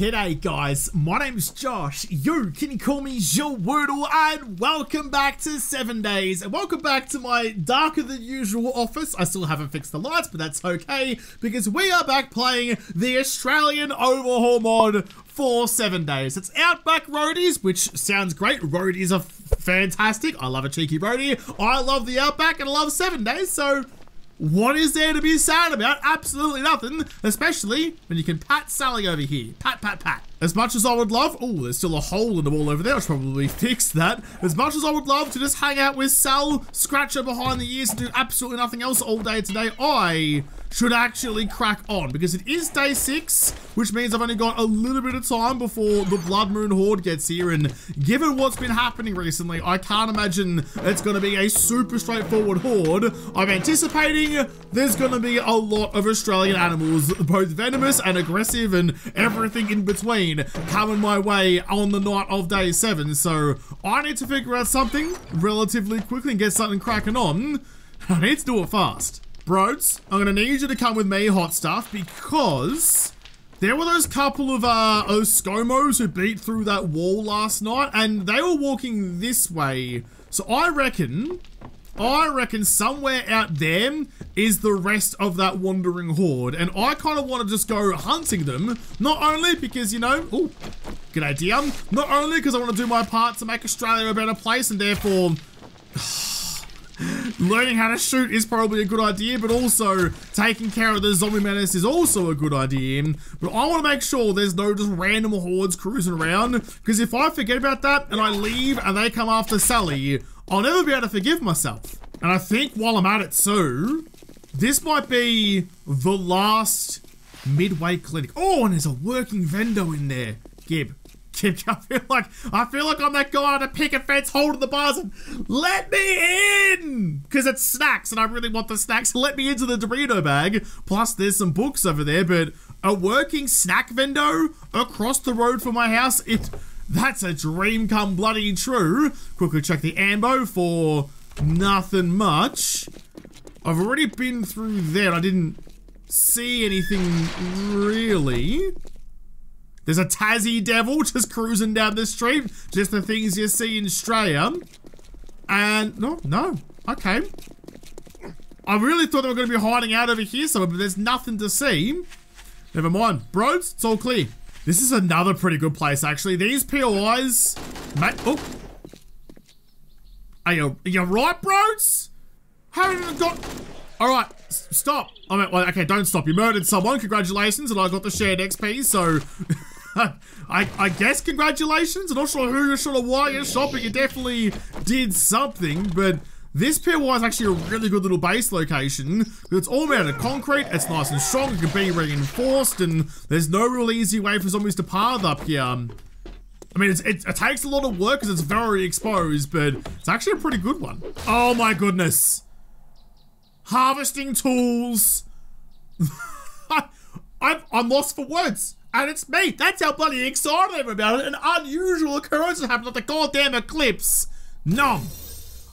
G'day guys, my name's Josh, you can call me Jawoodle, and welcome back to 7 Days, and welcome back to my darker than usual office. I still haven't fixed the lights, but that's okay, because we are back playing the Australian Overhaul mod for 7 Days. It's Outback Roadies, which sounds great. Roadies are fantastic. I love a cheeky roadie, I love the Outback, and I love 7 Days, so what is there to be sad about? Absolutely nothing, especially when you can pat Sally over here. Pat, pat, pat. As much as I would love... oh, there's still a hole in the wall over there. I should probably fix that. As much as I would love to just hang out with Sal, scratch her behind the ears and do absolutely nothing else all day today, I should actually crack on, because it is day 6, which means I've only got a little bit of time before the Blood Moon Horde gets here, and given what's been happening recently, I can't imagine it's going to be a super straightforward horde. I'm anticipating there's going to be a lot of Australian animals, both venomous and aggressive and everything in between, coming my way on the night of day 7, so I need to figure out something relatively quickly and get something cracking on. I need to do it fast. Broads, I'm gonna need you to come with me, hot stuff, because there were those couple of Oscomos who beat through that wall last night, and they were walking this way, so I reckon somewhere out there is the rest of that wandering horde, and I kind of want to just go hunting them, not only because, you know, ooh, good idea, not only because I want to do my part to make Australia a better place, and therefore learning how to shoot is probably a good idea, but also taking care of the zombie menace is also a good idea. But I want to make sure there's no just random hordes cruising around, because if I forget about that and I leave and they come after Sally, I'll never be able to forgive myself. And I think while I'm at it too, this might be the last midway clinic. Oh, and there's a working vendor in there. Gib, I feel like I'm that guy on a picket fence holding the bars and let me in, because it's snacks and I really want the snacks. Let me into the Dorito bag. Plus there's some books over there, but a working snack vendor across the road from my house, that's a dream come bloody true. Quickly check the ambo for nothing much. I've already been through there and I didn't see anything really. There's a Tassie devil just cruising down the street. Just the things you see in Australia. And no, okay. I really thought they were going to be hiding out over here somewhere, but there's nothing to see. Never mind. Bros, it's all clear. This is another pretty good place, actually. These POIs, mate. Oh, are you right, bros? Haven't even got. All right, stop. I mean, well, okay, don't stop. You murdered someone. Congratulations, and I got the shared XP. So, I guess congratulations. I'm not sure who you're shot or why you're shot, but you definitely did something. But this POI is actually a really good little base location. It's all made out of concrete, it's nice and strong, it can be reinforced, and there's no real easy way for zombies to path up here. I mean, it takes a lot of work because it's very exposed, but it's actually a pretty good one. Oh my goodness. Harvesting tools. I'm lost for words. And it's me. That's how bloody excited I am about it. An unusual occurrence happened at the goddamn eclipse. Nom.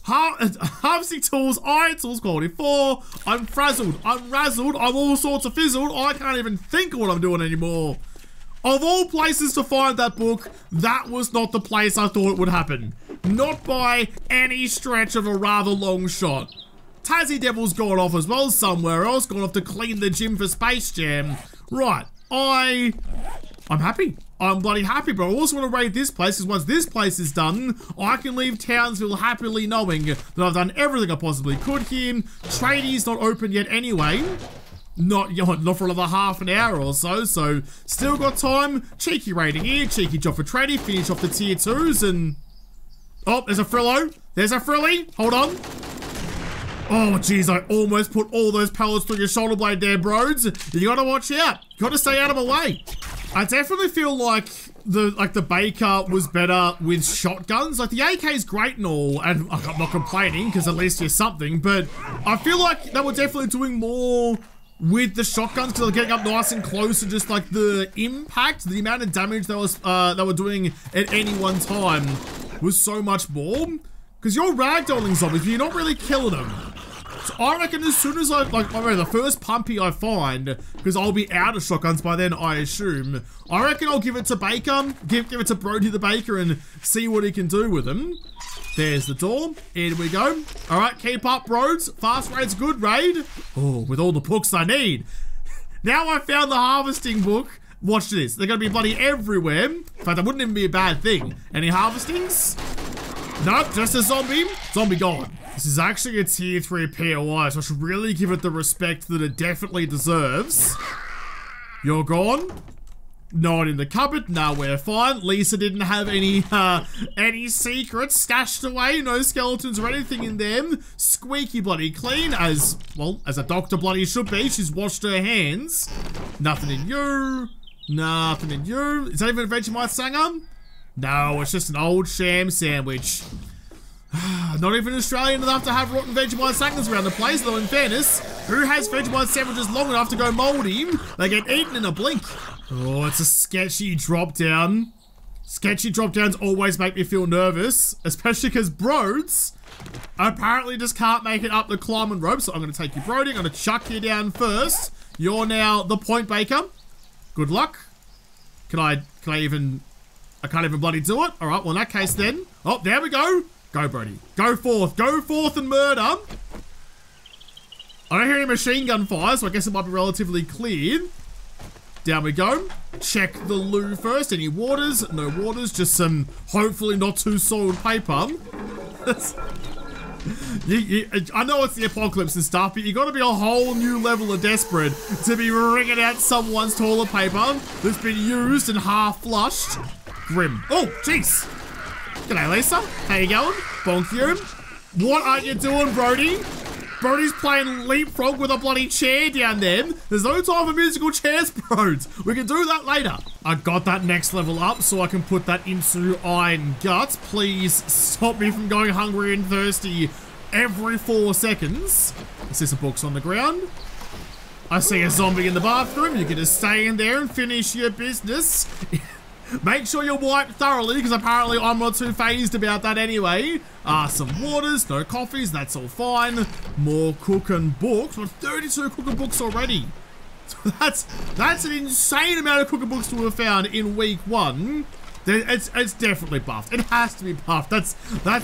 Harvesting tools, iron tools, quality 4. I'm frazzled, I'm razzled, I'm all sorts of fizzled. I can't even think of what I'm doing anymore. Of all places to find that book, that was not the place I thought it would happen. Not by any stretch of a rather long shot. Tassie Devil's gone off as well somewhere else, gone off to clean the gym for Space Jam. Right, I'm happy. I'm bloody happy, but I also want to raid this place, because once this place is done, I can leave Townsville happily knowing that I've done everything I possibly could here. Tradie's not open yet anyway. Not for another half an hour or so still got time. Cheeky raiding here, cheeky job for Tradie, finish off the tier 2s, and oh, there's a Frillo. There's a Frilly. Hold on. Oh, jeez, I almost put all those pellets through your shoulder blade there, bros. You gotta watch out. You gotta stay out of my way. I definitely feel like the Baker was better with shotguns. Like, the AK's great and all, and I'm not complaining, because at least you're something, but I feel like they were definitely doing more with the shotguns, because they're getting up nice and close, and just, like, the impact, the amount of damage they were doing at any one time was so much more. Because you're ragdolling zombies, but you're not really killing them. So I reckon as soon as I, like, the first pumpy I find, because I'll be out of shotguns by then, I assume, I reckon I'll give it to Baker, give it to Brody the Baker and see what he can do with him. There's the door. Here we go. All right, keep up, Rhodes. Fast raid's good, raid. Oh, with all the books I need. Now I found the harvesting book. Watch this. They're going to be bloody everywhere. In fact, that wouldn't even be a bad thing. Any harvestings? Nope, just a zombie. Zombie gone. This is actually a tier 3 POI, so I should really give it the respect that it definitely deserves. You're gone. No one in the cupboard. No, we're fine. Lisa didn't have any secrets stashed away. No skeletons or anything in them. Squeaky bloody clean, as well as a doctor bloody should be. She's washed her hands. Nothing in you. Nothing in you. Is that even a Vegemite Sanger? No, it's just an old sham sandwich. Not even Australian enough to have rotten Vegemite Sangers around the place, though in fairness, who has Vegemite sandwiches long enough to go mouldy? They get eaten in a blink. Oh, it's a sketchy drop down. Sketchy drop downs always make me feel nervous, especially because Broads apparently just can't make it up the climbing rope. So I'm going to take you, Brody. I'm going to chuck you down first. You're now the point Baker. Good luck. Can I even? I can't even bloody do it. All right. Well, in that case, then. Oh, there we go. Go, Brody. Go forth. Go forth and murder. I don't hear any machine gun fire, so I guess it might be relatively clear. Down we go. Check the loo first. Any waters? No waters. Just some hopefully not too soiled paper. I know it's the apocalypse and stuff, but you got to be a whole new level of desperate to be wringing out someone's toilet paper that's been used and half flushed. Grim. Oh, jeez. G'day, Lisa. How you going? Bonk you. What are you doing, Brody? Brody's playing leapfrog with a bloody chair down there. There's no time for musical chairs, Broads. We can do that later. I got that next level up so I can put that into Iron Guts. Please stop me from going hungry and thirsty every 4 seconds. I see some books on the ground. I see a zombie in the bathroom. You can just stay in there and finish your business. Make sure you're wiped thoroughly, because apparently I'm not too phased about that anyway. Some waters, no coffees, that's all fine. More cooking books. We're 32 cooking books already. So that's an insane amount of cooking books to have found in week 1. It's definitely buffed. It has to be buffed. That's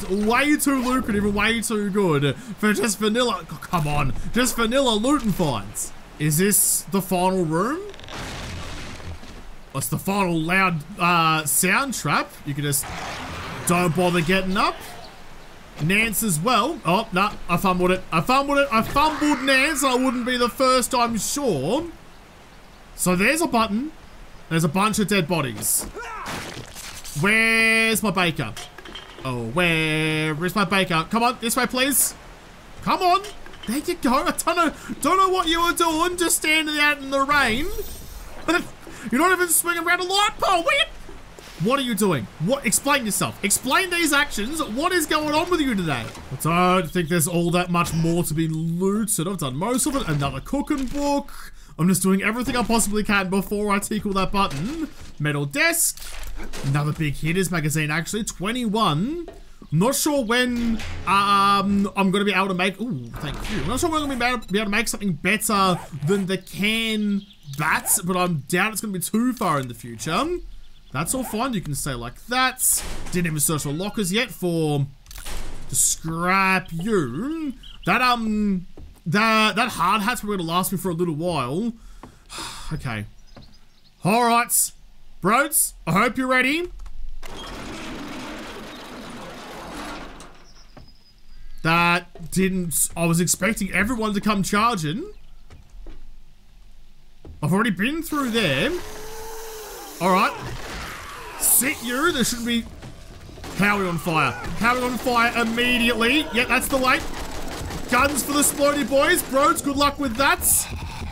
way too lucrative and way too good for just vanilla. Oh, come on, just vanilla loot and finds. Is this the final room? What's the final loud sound trap? You can just don't bother getting up. Nance as well. Oh, no, I fumbled it. I fumbled it. I fumbled Nance. I wouldn't be the first, I'm sure. So there's a button. There's a bunch of dead bodies. Where's my Baker? Oh, where is my Baker? Come on, this way, please. Come on. There you go. I don't know what you were doing. Just standing out in the rain. You're not even swinging around a light pole. Wait. What are you doing? What? Explain yourself. Explain these actions. What is going on with you today? I don't think there's all that much more to be looted. I've done most of it. Another cooking book. I'm just doing everything I possibly can before I tickle that button. Metal desk. Another big hitters magazine, actually. 21. I'm not sure when I'm going to be able to make... Ooh, thank you. I'm not sure when I'm going to be able to make something better than the can... Bats, but I doubt it's going to be too far in the future. That's all fine. You can stay like that. Didn't even search for lockers yet for the scrap you. That hard hat's probably going to last me for a little while. Okay. All right. Broads, I hope you're ready. That didn't... I was expecting everyone to come charging. I've already been through there. Alright. Sit you. There shouldn't be... Power on fire. Power on fire immediately. Yeah, that's the way. Guns for the splody boys. Broads, good luck with that.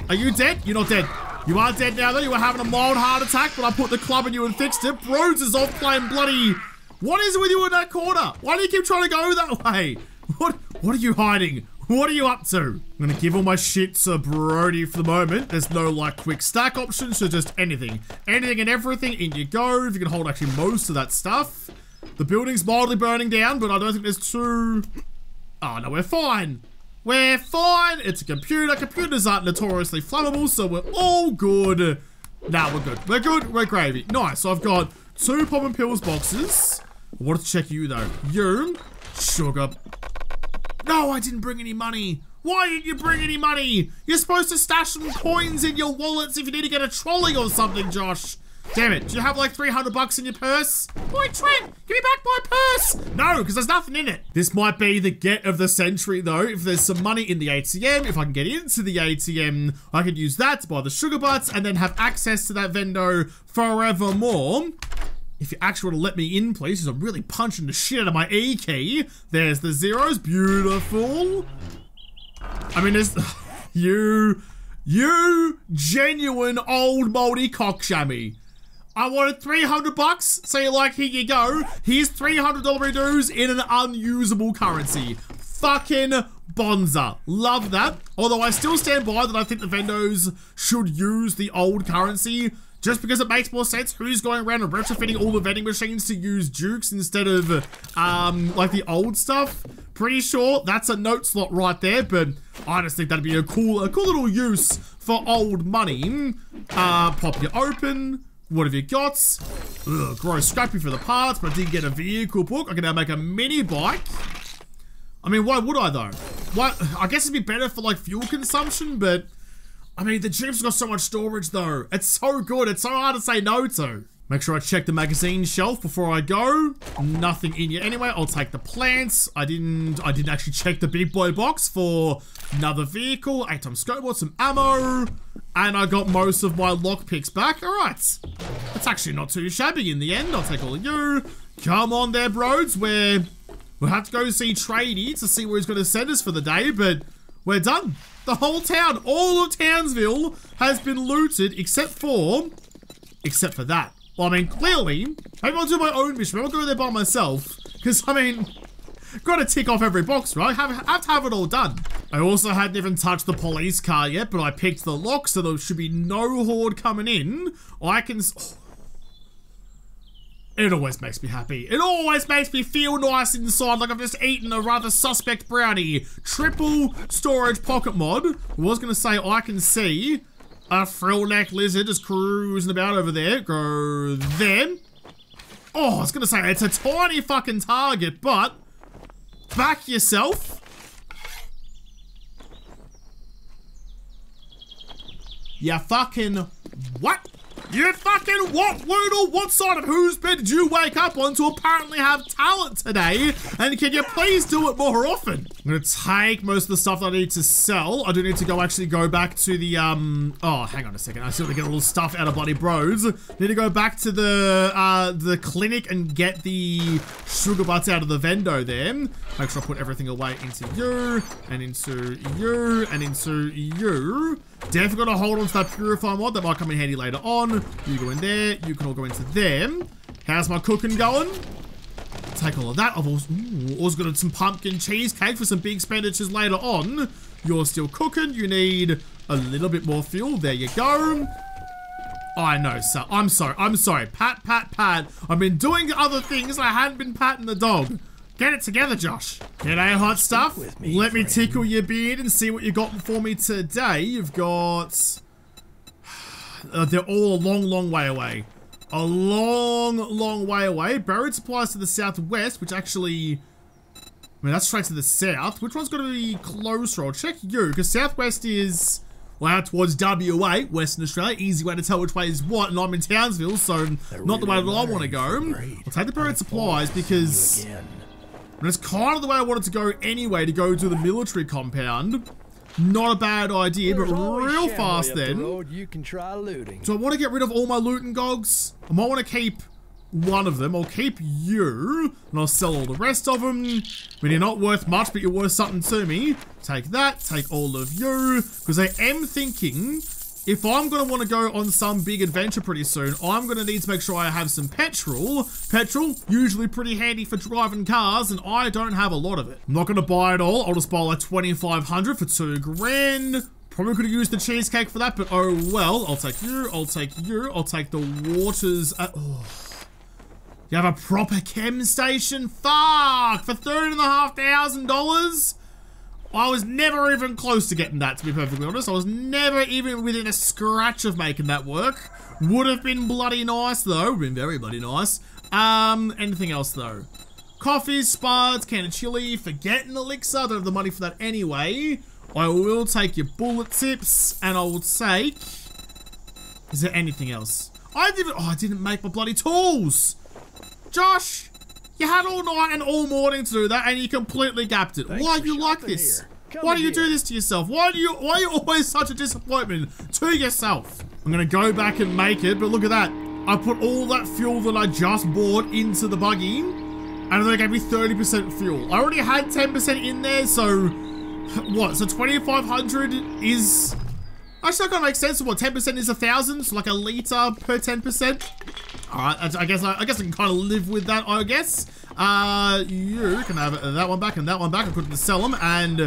Are you dead? You're not dead. You are dead now, though. You were having a mild heart attack, but I put the club in you and fixed it. Broads is off playing bloody... What is it with you in that corner? Why do you keep trying to go that way? What are you hiding? What are you up to? I'm gonna give all my shit to Brody for the moment. There's no like quick stack options, so just anything. Anything and everything, in you go. If you can hold actually most of that stuff. The building's mildly burning down, but I don't think there's too... Oh no, we're fine. We're fine. It's a computer. Computers aren't notoriously flammable, so we're all good. Nah, we're good. We're good. We're gravy. Nice. So I've got 2 Poppin' Pills boxes. I wanted to check you, though. You. Sugar. No, I didn't bring any money. Why didn't you bring any money? You're supposed to stash some coins in your wallets if you need to get a trolley or something, Josh. Damn it. Do you have like 300 bucks in your purse? Boy, Trent, give me back my purse. No, because there's nothing in it. This might be the get of the century, though. If there's some money in the ATM, if I can get into the ATM, I could use that to buy the sugar butts and then have access to that vendo forevermore. If you actually want to let me in, please, because I'm really punching the shit out of my E key. There's the zeros. Beautiful. I mean, there's... You genuine old moldy cockshammy. I wanted 300 bucks, so you're like, here you go. Here's $300 redos in an unusable currency. Fucking bonza. Love that. Although I still stand by that I think the vendos should use the old currency just because it makes more sense. Who's going around and retrofitting all the vending machines to use jukes instead of, like the old stuff? Pretty sure that's a note slot right there, but I just think that'd be a cool little use for old money. Pop you open. What have you got? Ugh, gross, scrappy for the parts, but I did get a vehicle book. I can now make a mini bike. I mean, why would I though? Why? I guess it'd be better for like fuel consumption, but I mean, the Jeep's got so much storage though. It's so good. It's so hard to say no to. Make sure I check the magazine shelf before I go. Nothing in here anyway. I'll take the plants. I didn't actually check the big boy box for another vehicle. 8-ton scoreboard, some ammo. And I got most of my lockpicks back. All right. That's actually not too shabby in the end. I'll take all of you. Come on there, bros. We'll have to go see Tradie to see where he's going to send us for the day. But we're done. The whole town, all of Townsville has been looted except for that. Well, I mean, clearly, maybe I'll do my own mission. Maybe I'll go there by myself. Because, I mean... got to tick off every box, right? Have to have it all done. I also hadn't even touched the police car yet, but I picked the lock, so there should be no horde coming in. I can... Oh. It always makes me happy. It always makes me feel nice inside, like I've just eaten a rather suspect brownie. Triple storage pocket mod. I was going to say, I can see a frill neck lizard just cruising about over there. Go there. Oh, I was going to say, it's a tiny fucking target, but... back yourself. You fucking what? You fucking what, Woodle? What side of whose bed did you wake up on to apparently have talent today? And can you please do it more often? I'm going to take most of the stuff that I need to sell. I do need to go back to the, oh, hang on a second. I still need to get all the stuff out of bloody bros. Need to go back to the clinic and get the sugar butts out of the vendo there. Make sure I put everything away into you, and into you, and into you. Definitely got to hold on to that purify mod. That might come in handy later on. You go in there. You can all go into them. How's my cooking going? Take all of that. I've also got some pumpkin cheesecake for some big expenditures later on. You're still cooking. You need a little bit more fuel. There you go. I know, sir. I'm sorry. Pat. I've been doing other things. I hadn't been patting the dog. Get it together, Josh. G'day, hot stuff. Let me tickle your beard and see what you got for me today. You've got... they're all a long way away. A long way away. Buried supplies to the southwest, which actually... I mean, that's straight to the south. Which one's going to be closer? I'll check you, because southwest is... well, out towards WA, Western Australia. Easy way to tell which way is what, and I'm in Townsville, so not the way that I want to go. I'll take the buried supplies, because... but it's kind of the way I wanted to go anyway, to go to the military compound. Not a bad idea, but real fast then. So I want to get rid of all my loot and gogs. I might want to keep one of them. I'll keep you, and I'll sell all the rest of them. I mean, you're not worth much, but you're worth something to me. Take that, take all of you. Because I am thinking, if I'm going to want to go on some big adventure pretty soon, I'm going to need to make sure I have some petrol. Petrol, usually pretty handy for driving cars, and I don't have a lot of it. I'm not going to buy it all. I'll just buy like 2,500 for $2,000. Probably could have used the cheesecake for that, but oh well. I'll take you, I'll take you, I'll take the waters. Oh. You have a proper chem station? Fuck! For $3,500? I was never even close to getting that, to be perfectly honest. I was never even within a scratch of making that work. Would have been bloody nice, though. Been very bloody nice. Anything else, though? Coffees, spuds, can of chili, forget an elixir. I don't have the money for that anyway. I will take your bullet tips, and I will take... Is there anything else? I didn't make my bloody tools! Josh! You had all night and all morning to do that, and you completely gapped it. Thanks. Why are you like this? Why do you do this to yourself? Why are you always such a disappointment to yourself? I'm gonna go back and make it, but look at that. I put all that fuel that I just bought into the buggy, and they gave me 30% fuel. I already had 10% in there, so... What, so 2,500 is... Actually, that kind of makes sense. So what, 10% is 1,000? So like a litre per 10%? Alright, I guess I can kind of live with that, I guess. You can have that one back and that one back. I couldn't sell them. And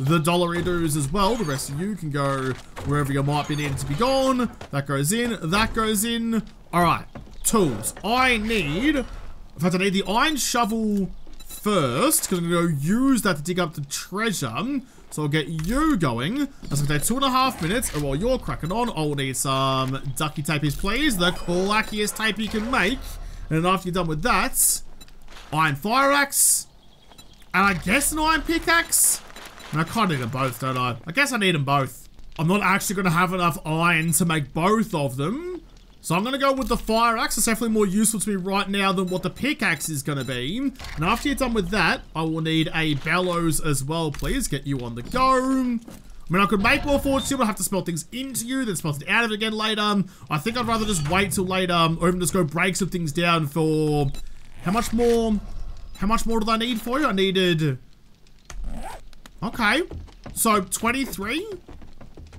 the dollaritos as well. The rest of you can go wherever you might be needed to be gone. That goes in. That goes in. Alright. Tools. I need... In fact, I need the iron shovel first, because I'm going to go use that to dig up the treasure. So I'll get you going. That's going to take 2.5 minutes. And while you're cracking on, I'll need some ducky tapies, please. The clackiest tape you can make. And after you're done with that, iron fire axe. And I guess an iron pickaxe. And I kind of need them both, don't I? I guess I need them both. I'm not actually going to have enough iron to make both of them. So I'm going to go with the fire axe. It's definitely more useful to me right now than what the pickaxe is going to be. And after you're done with that, I will need a bellows as well, please. Get you on the go. I mean, I could make more forge too, but I have to smelt things into you, then smelt it out of it again later. I think I'd rather just wait till later, or even just go break some things down for... How much more did I need for you? I needed... Okay. So, 23?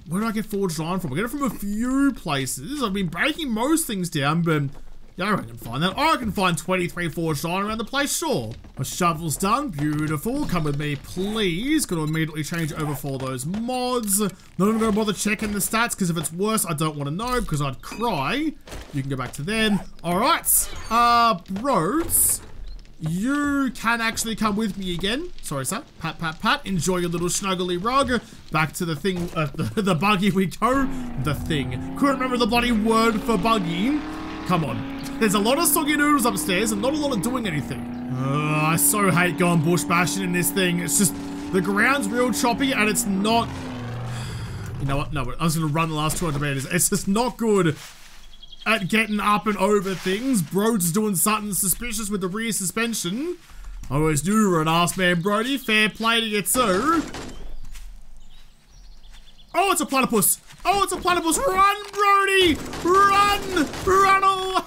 Where do I get forged iron from? I get it from a few places. I've been breaking most things down, but yeah, I can find that. I can find 23 forged iron around the place, sure. My shovel's done. Beautiful. Come with me, please. Gonna immediately change over for those mods. Not even gonna bother checking the stats, because if it's worse, I don't want to know, because I'd cry. You can go back to them. Alright. Bros. You can actually come with me again. Sorry, sir. Pat, pat, pat. Enjoy your little snuggly rug. Back to the thing, the buggy we go. The thing. Couldn't remember the bloody word for buggy. Come on. There's a lot of soggy noodles upstairs and not a lot of doing anything. I so hate going bush bashing in this thing. It's just, the ground's real choppy and it's not... You know what? No, I was going to run the last 200 meters. It's just not good at getting up and over things. Brody's doing something suspicious with the rear suspension. I always knew you were an ass man, Brody. Fair play to you too. Oh, it's a platypus. Oh, it's a platypus. Run, Brody. Run. Run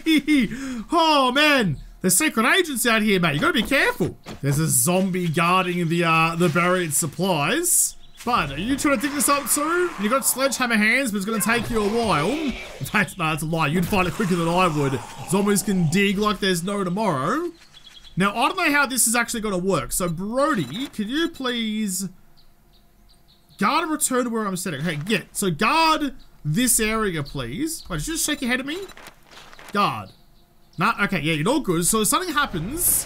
away. Oh, man. There's secret agents out here, mate. You gotta be careful. There's a zombie guarding the buried supplies. Bud, are you trying to dig this up too? You got sledgehammer hands, but it's going to take you a while. That's a lie. You'd find it quicker than I would. Zombies can dig like there's no tomorrow. Now, I don't know how this is actually going to work. So, Brody, can you please guard and return to where I'm sitting? Hey, yeah. So, guard this area, please. Wait, did you just shake your head at me? Guard. Nah, okay. Yeah, you're all good. So, if something happens...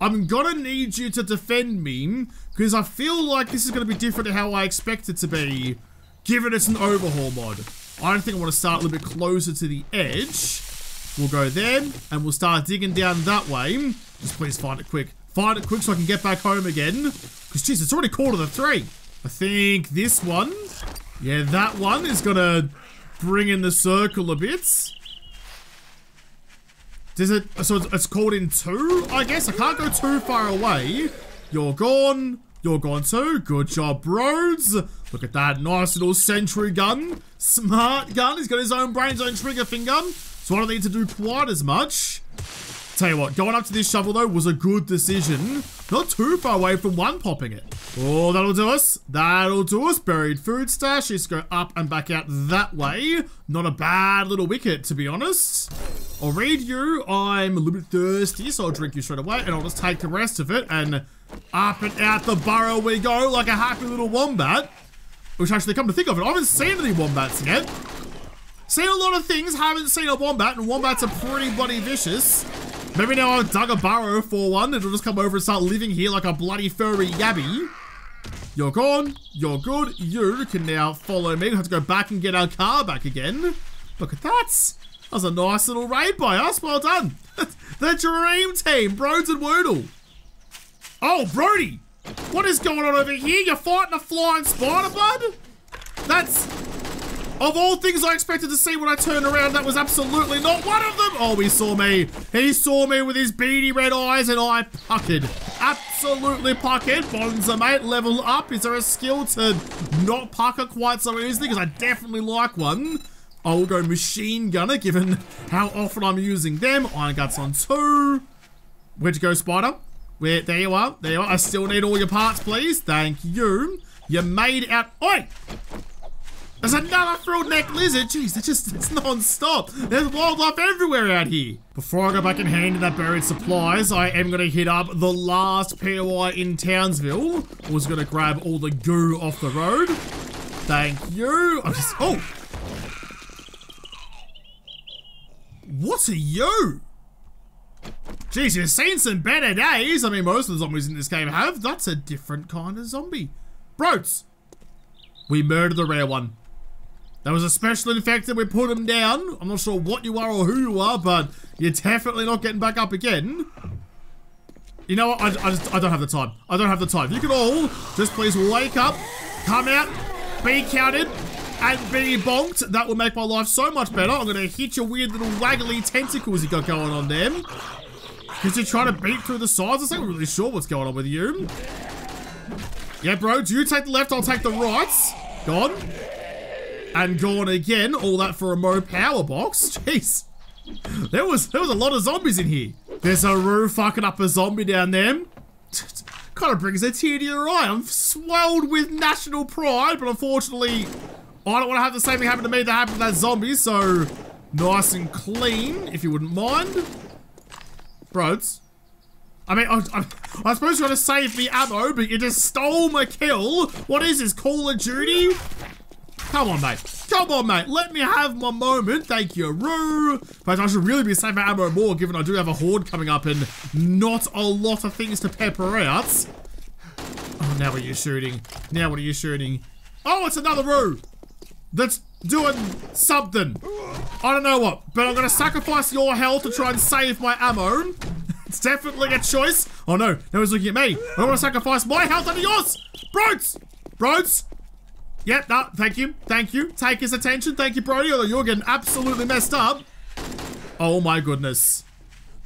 I'm gonna need you to defend me, because I feel like this is gonna be different to how I expect it to be, given it's an overhaul mod. I don't think I want to start a little bit closer to the edge. We'll go there, and we'll start digging down that way. Just please find it quick. Find it quick so I can get back home again. Because, jeez, it's already 2:45. I think this one, yeah, that one is gonna bring in the circle a bit. Does it... So it's called in two, I guess? I can't go too far away. You're gone. You're gone too. Good job, bros. Look at that. Nice little sentry gun. Smart gun. He's got his own brain, his own trigger finger. So I don't need to do quite as much. Tell you what, going up to this shovel, though, was a good decision. Not too far away from one popping it. Oh, that'll do us. That'll do us. Buried food stash. Just go up and back out that way. Not a bad little wicket, to be honest. I'll read you. I'm a little bit thirsty, so I'll drink you straight away. And I'll just take the rest of it. And up and out the burrow we go like a happy little wombat. Which actually, come to think of it, I haven't seen any wombats yet. Seen a lot of things, haven't seen a wombat. And wombats are pretty bloody vicious. Maybe now I've dug a burrow for one, and it'll just come over and start living here like a bloody furry yabby. You're gone. You're good. You can now follow me. We have to go back and get our car back again. Look at that. That was a nice little raid by us. Well done. The dream team, Broads and Woodle. Oh, Brody. What is going on over here? You're fighting a flying spider, bud? That's... Of all things I expected to see when I turned around, that was absolutely not one of them. Oh, he saw me. He saw me with his beady red eyes and I puckered. Absolutely puckered. Bonza, mate, level up. Is there a skill to not pucker quite so easily? Because I definitely like one. I will go machine gunner, given how often I'm using them. Iron guts on 2. Where'd you go, spider? Where? There you are. There you are. I still need all your parts, please. Thank you. You made out. Oi! There's another frilled neck lizard. Jeez, it's non-stop. There's wildlife everywhere out here. Before I go back and hand in that buried supplies, I am going to hit up the last POI in Townsville. I was going to grab all the goo off the road. Thank you. Oh! What are you? Jeez, you've seen some better days. I mean, most of the zombies in this game have. That's a different kind of zombie. Broats! We murdered the rare one. That was a special infected, we put him down. I'm not sure what you are or who you are, but you're definitely not getting back up again. You know what, I don't have the time. I don't have the time. You can all just please wake up, come out, be counted, and be bonked. That will make my life so much better. I'm gonna hit your weird little waggly tentacles you got going on there. Because you're trying to beat through the sides. I'm not really sure what's going on with you. Yeah, bro, do you take the left, I'll take the right. Gone. And gone again. All that for a Mo power box. Jeez. There was a lot of zombies in here. There's a Roo fucking up a zombie down there. Kind of brings a tear to your eye. I'm swelled with national pride, but unfortunately, I don't want to have the same thing happen to me that happened to that zombie, so nice and clean, if you wouldn't mind. Broads. I mean, I suppose you want to save me ammo, but you just stole my kill. What is this, Call of Duty? Come on, mate. Come on, mate. Let me have my moment. Thank you, Roo. But I should really be saving my ammo more, given I do have a horde coming up and not a lot of things to pepper out. Oh, now what are you shooting? Now what are you shooting? Oh, it's another Roo. That's doing something. I don't know what, but I'm going to sacrifice your health to try and save my ammo. It's definitely a choice. Oh no, no one's looking at me. I don't want to sacrifice my health under yours. Broads! Broads! Yep, no, thank you. Thank you. Take his attention. Thank you, Brody. Although you're getting absolutely messed up. Oh my goodness.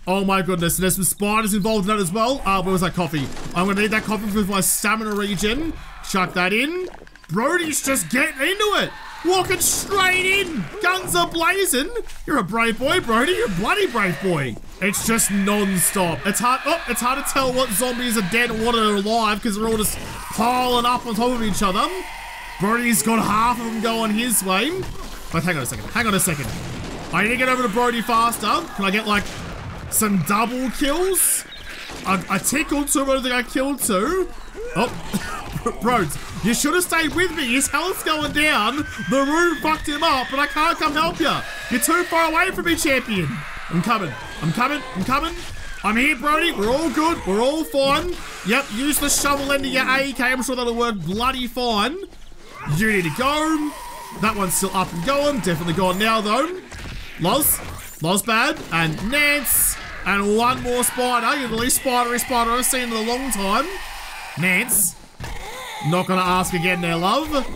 Oh my goodness. And there's some spiders involved in that as well. Ah, where was that coffee? I'm going to need that coffee for my stamina regen. Chuck that in. Brody's just getting into it. Walking straight in. Guns are blazing. You're a brave boy, Brody. You're a bloody brave boy. It's just non-stop. It's hard to tell what zombies are dead and what are alive because they're all just piling up on top of each other. Brody's got half of them going his way. But hang on a second. Hang on a second. I need to get over to Brody faster. Can I get, like, some double kills? I tickled two, but I don't think I killed two. Oh, Broads, you should have stayed with me. His health's going down. The room fucked him up, but I can't come help you. You're too far away from me, champion. I'm coming. I'm coming. I'm coming. I'm here, Brody. We're all good. We're all fine. Yep, use the shovel end of your AK. I'm sure that'll work bloody fine. You need to go. That one's still up and going. Definitely gone now, though. Loz. Lozbad. And Nance. And one more spider. You're the least spidery spider I've seen in a long time. Nance. Not going to ask again there, love.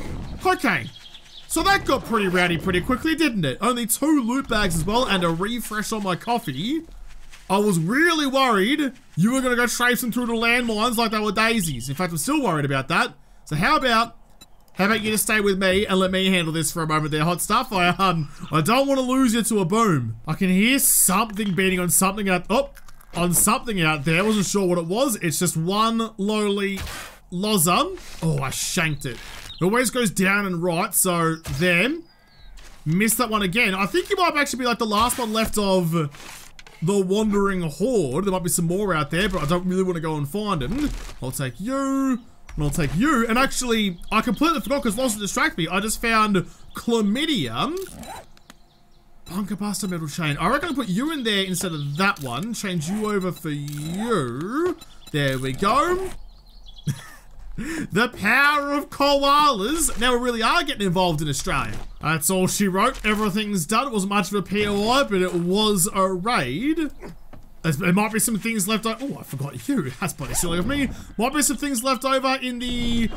Okay. So that got pretty rowdy pretty quickly, didn't it? Only 2 loot bags as well and a refresh on my coffee. I was really worried you were going to go traipsing through the landmines like they were daisies. In fact, I'm still worried about that. So how about you just stay with me and let me handle this for a moment there, hot stuff. I don't want to lose you to a boom. I can hear something beating on something out, on something out there. I wasn't sure what it was. It's just one lowly Loza. Oh, I shanked it. It always goes down and right, so then missed that one again. I think you might actually be like the last one left of the Wandering Horde. There might be some more out there, but I don't really want to go and find them. I'll take you, and I'll take you. And actually, I completely forgot because Lost to distract me. I just found Chlamydia. Bunker Buster Metal Chain. I reckon I'll put you in there instead of that one. Change you over for you. There we go. The power of koalas. Now we really are getting involved in Australia. That's all she wrote. Everything's done. It wasn't much of a POI, but it was a raid. There might be some things left over. Oh, I forgot you. That's bloody silly of me. Might be some things left over in the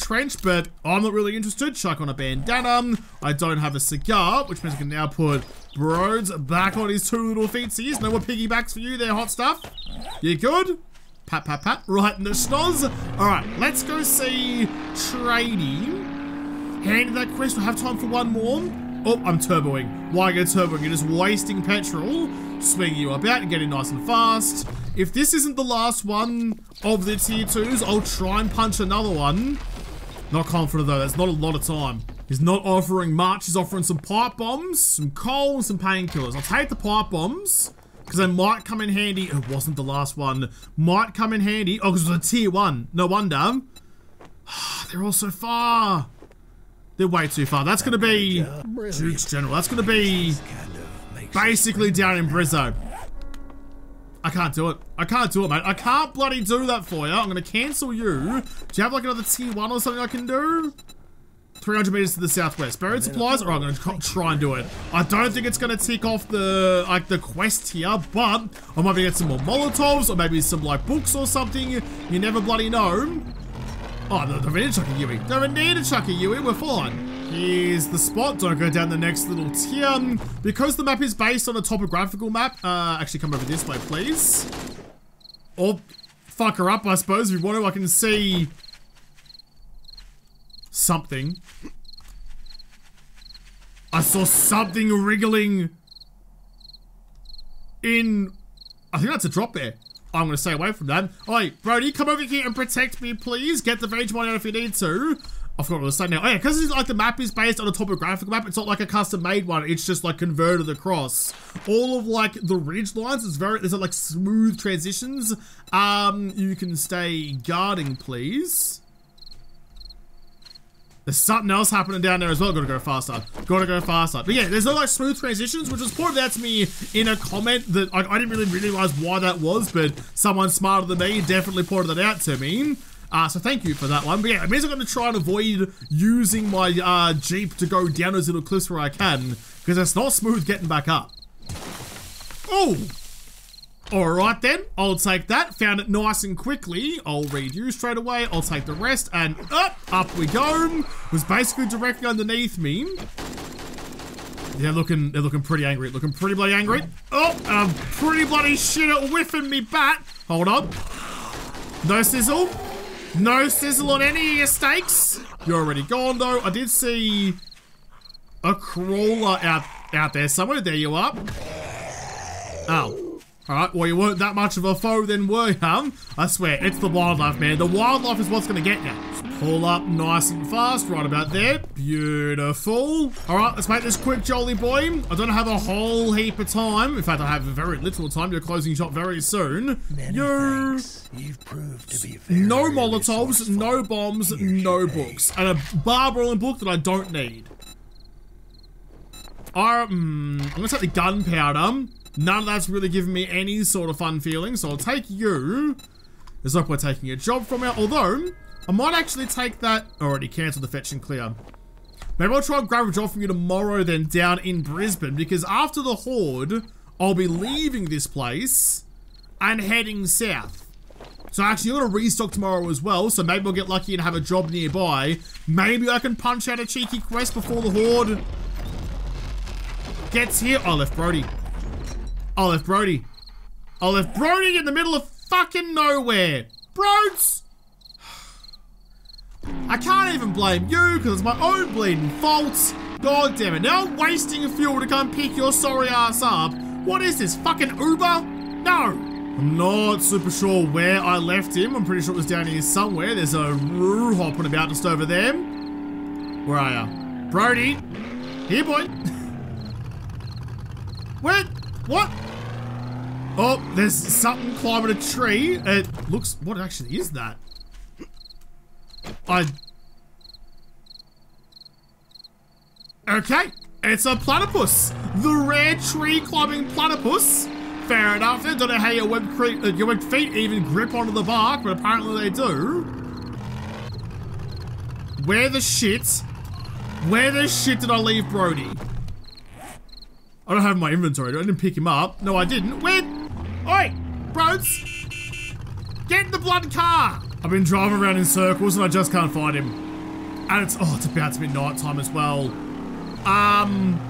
trench, but I'm not really interested. Chuck on a bandana. I don't have a cigar, which means I can now put Broads back on his two little feetsies. No more piggybacks for you there, hot stuff. You good? Pat, pat, pat. Right in the schnoz. All right, let's go see Tradie. Hand that quest. We'll have time for one more. Oh, I'm turboing. Why go turboing? You're just wasting petrol. Swing you about and get in nice and fast. If this isn't the last one of the tier 2s, I'll try and punch another one. Not confident though, that's not a lot of time. He's not offering much, he's offering some pipe bombs, some coal, and some painkillers. I'll take the pipe bombs, because they might come in handy. It wasn't the last one. Might come in handy. Oh, because it was a tier 1. No wonder. They're all so far. They're way too far. That's going to be Duke's General. That's going to be basically down in Brizzo. I can't do it. I can't do it, mate. I can't bloody do that for you. I'm going to cancel you. Do you have like another tier 1 or something I can do? 300 meters to the southwest. Buried supplies? Alright, I'm going to try and do it. I don't think it's going to tick off the like the quest here, but I might be get some more Molotovs or maybe some like books or something. You never bloody know. Oh, don't need to chuck a Yui. Don't need to chuck a Yui, we're fine. Here's the spot, don't go down the next little tier. Because the map is based on a topographical map, actually come over this way, please. Or fuck her up, I suppose, if you want to, I can see something. I saw something wriggling in, I think that's a drop there. I'm going to stay away from that. Oi, Brody, come over here and protect me, please. Get the Vegemite out if you need to. I forgot what I was saying now. Oh, yeah, because it's like the map is based on a topographic map. It's not like a custom-made one. It's just like converted across. All of like the ridge lines is very, there's like smooth transitions. You can stay guarding, please. There's something else happening down there as well. Gotta go faster. Gotta go faster. But yeah, there's no like smooth transitions, which was pointed out to me in a comment that I didn't really realize why that was, but someone smarter than me definitely pointed that out to me. So thank you for that one. But yeah, it means I'm gonna try and avoid using my Jeep to go down those little cliffs where I can, because it's not smooth getting back up. Oh! Alright then, I'll take that. Found it nice and quickly. I'll read you straight away. I'll take the rest and up we go. It was basically directly underneath me. They're looking pretty angry. Looking pretty bloody angry. Oh, I'm pretty bloody shit at whiffing me bat. Hold on. No sizzle. No sizzle on any of your steaks. You're already gone though. I did see a crawler out there somewhere. There you are. Oh. Alright, well you weren't that much of a foe then, were you? I swear, it's the wildlife, man. The wildlife is what's gonna get you. Just pull up nice and fast, right about there. Beautiful. Alright, let's make this quick, jolly boy. I don't have a whole heap of time. In fact, I have very little time. You're closing shop very soon. You've proved to be very no Molotovs, no bombs, no books. And a barbarel and book that I don't need. I'm gonna take the gunpowder. None of that's really giving me any sort of fun feeling, so I'll take you. There's no point taking a job from her, although I might actually take that. Already cancelled the fetch and clear. Maybe I'll try and grab a job from you tomorrow then down in Brisbane, because after the horde, I'll be leaving this place and heading south. So actually, you're going to restock tomorrow as well, so maybe I'll get lucky and have a job nearby. Maybe I can punch out a cheeky quest before the horde gets here. I left Brody. I left Brody. I left Brody in the middle of fucking nowhere. Broads! I can't even blame you because it's my own bleeding fault. God damn it. Now I'm wasting fuel to come pick your sorry ass up. What is this? Fucking Uber? No. I'm not super sure where I left him. I'm pretty sure it was down here somewhere. There's a roo hopping about just over there. Where are you? Brody. Here, boy. Where? What? Oh, there's something climbing a tree. It looks... What actually is that? Okay. It's a platypus. The rare tree-climbing platypus. Fair enough. I don't know how your webbed feet even grip onto the bark, but apparently they do. Where the shit did I leave Brody? I don't have my inventory. I didn't pick him up. No, I didn't. Where? Oi, bros! Get in the blood car! I've been driving around in circles and I just can't find him. And it's, oh, it's about to be night time as well. Oh,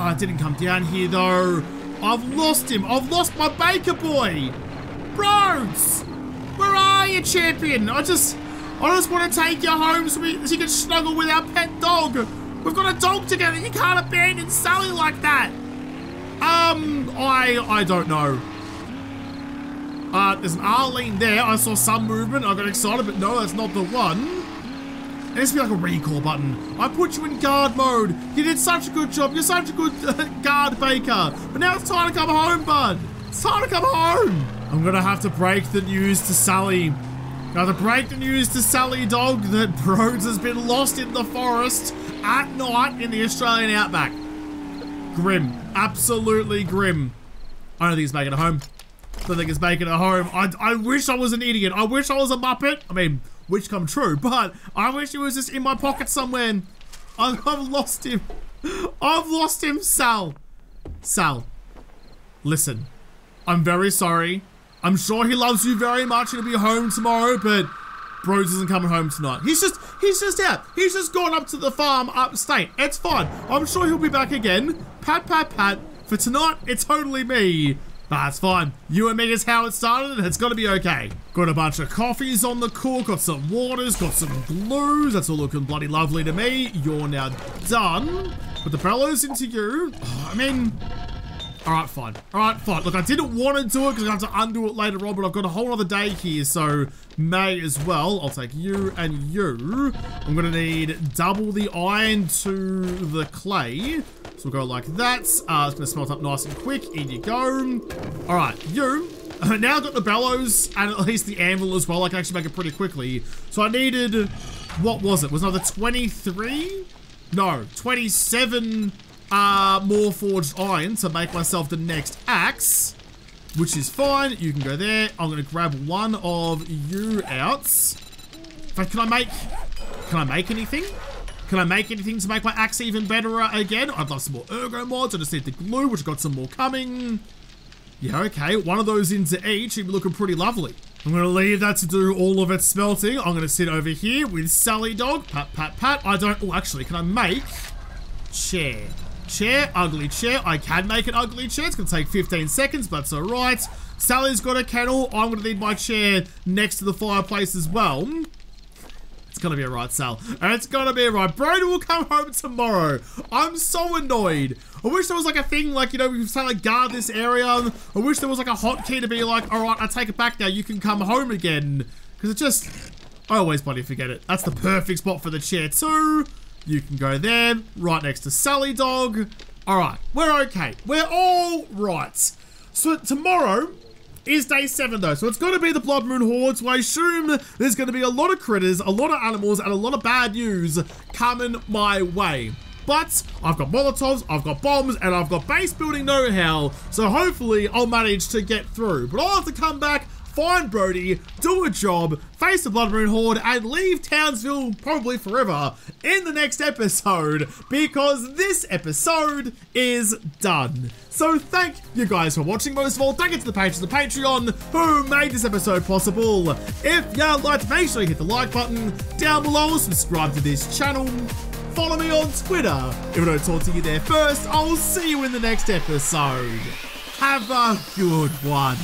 I didn't come down here though. I've lost him. I've lost my Baker boy. Bros! Where are you, champion? I just want to take you home so you can snuggle with our pet dog. We've got a dog together. You can't abandon Sally like that. I don't know. There's an Arlene there. I saw some movement. I got excited, but no, that's not the one. There needs to be like a recall button. I put you in guard mode. You did such a good job. You're such a good guard, Baker. But now it's time to come home, bud. It's time to come home. I'm going to have to break the news to Sally. Now to break the news to Sally Dog that Brodes has been lost in the forest at night in the Australian Outback. Grim. Absolutely grim. I don't think he's making it home. I don't think it's making it home. I wish I was an idiot. I wish I was a muppet. I mean, wish come true, but I wish he was just in my pocket somewhere. And I've lost him. I've lost him, Sal. Sal, listen. I'm very sorry. I'm sure he loves you very much and he'll be home tomorrow, but Brodes isn't coming home tonight. He's just out. He's just gone up to the farm upstate. It's fine. I'm sure he'll be back again. Pat, pat, pat. For tonight, it's totally me. That's fine. You and me is how it started, and it's gonna be okay. Got a bunch of coffees on the cool, got some waters, got some glues. That's all looking bloody lovely to me. You're now done. Put the bellows into you. Oh, I mean... Alright, fine. Alright, fine. Look, I didn't want to do it because I have to undo it later on, but I've got a whole other day here, so may as well. I'll take you and you. I'm going to need double the iron to the clay. So we'll go like that. It's going to smelt up nice and quick. In you go. Alright, you. Now I've got the bellows and at least the anvil as well. I can actually make it pretty quickly. So I needed... What was it? Was it another 23? No, 27... more forged iron to make myself the next axe, which is fine. You can go there. I'm gonna grab one of you out. But can I make anything? Can I make anything to make my axe even better again? I'd love some more ergo mods. I just need the glue, which got some more coming. Yeah, okay. One of those into each. It'd be looking pretty lovely. I'm gonna leave that to do all of its smelting. I'm gonna sit over here with Sally Dog. Pat, pat, pat. I don't... Oh, actually, can I make chair? Chair, ugly chair. I can make an ugly chair. It's going to take 15 seconds, but it's all right. Sally's got a kettle. I'm going to need my chair next to the fireplace as well. It's going to be all right, Sal. And it's going to be all right. Brody will come home tomorrow. I'm so annoyed. I wish there was like a thing like, you know, we say like guard this area. I wish there was like a hotkey to be like, all right, I take it back now. You can come home again. Because it just... I always bloody forget it. That's the perfect spot for the chair too. You can go there, right next to Sally Dog. All right, we're okay. We're all right. So tomorrow is day 7 though. So it's going to be the Blood Moon Horde. So I assume there's going to be a lot of critters, a lot of animals, and a lot of bad news coming my way. But I've got Molotovs, I've got bombs, and I've got base building know-how. So hopefully I'll manage to get through. But I'll have to come back, find Brody, do a job, face the Blood Moon Horde, and leave Townsville probably forever in the next episode, because this episode is done. So thank you guys for watching. Most of all, thank you to the patrons of the Patreon who made this episode possible. If you liked it, make sure you hit the like button down below, subscribe to this channel, follow me on Twitter. If I don't talk to you there first, I'll see you in the next episode. Have a good one.